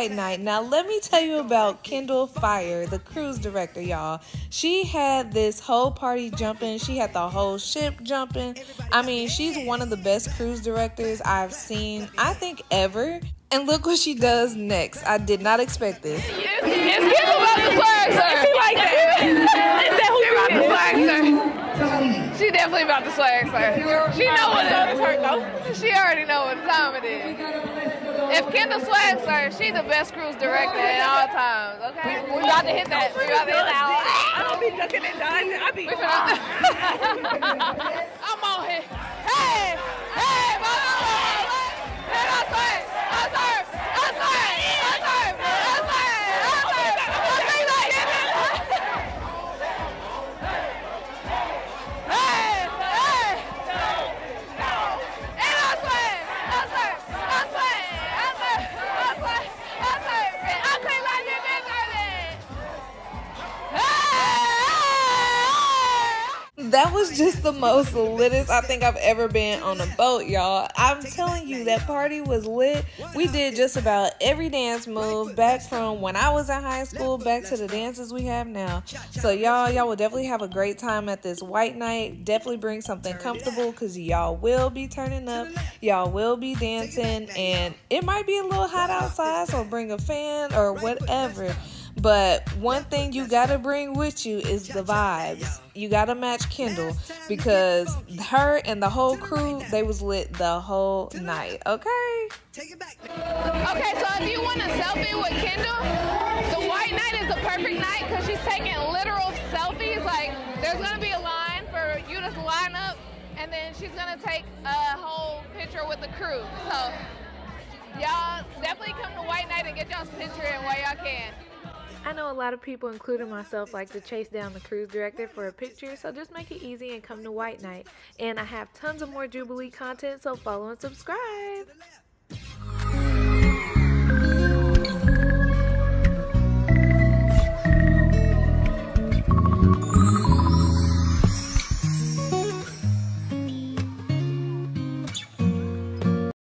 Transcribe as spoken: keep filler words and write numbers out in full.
White Night. Now, let me tell you about Kyndall Fire, the cruise director, y'all. She had this whole party jumping. She had the whole ship jumping. I mean, she's one of the best cruise directors I've seen, I think, ever. And look what she does next. I did not expect this. It's, it's people about the flag, sir. She like that. It's that who about the flag, sir. She definitely about the swag, sir. She know what time it's her, though. She already know what time it is. If Kyndall swags, sir, she's the best cruise director at all times, okay? We about to hit that. We about to hit that. I don't be looking at done. I be... I'm on here. Hey! Hey! My swag! Hey, my swag! My swag! My swag! My swag! My swag! That was just the most litest I think I've ever been on a boat, y'all. I'm telling you, that party was lit. We did just about every dance move back from when I was in high school back to the dances we have now. So y'all, y'all will definitely have a great time at this White Night. Definitely bring something comfortable because y'all will be turning up. Y'all will be dancing, and it might be a little hot outside, so bring a fan or whatever. But one thing you gotta bring with you is the vibes. You gotta match Kyndall, because her and the whole crew, they was lit the whole night, okay? Okay, so if you want a selfie with Kyndall, the White Night is the perfect night because she's taking literal selfies. Like, there's gonna be a line for you to line up, and then she's gonna take a whole picture with the crew. So y'all definitely come to White Night and get y'all's picture in while y'all can. I know a lot of people, including myself, like to chase down the cruise director for a picture, so just make it easy and come to White Night. And I have tons of more Jubilee content, so follow and subscribe.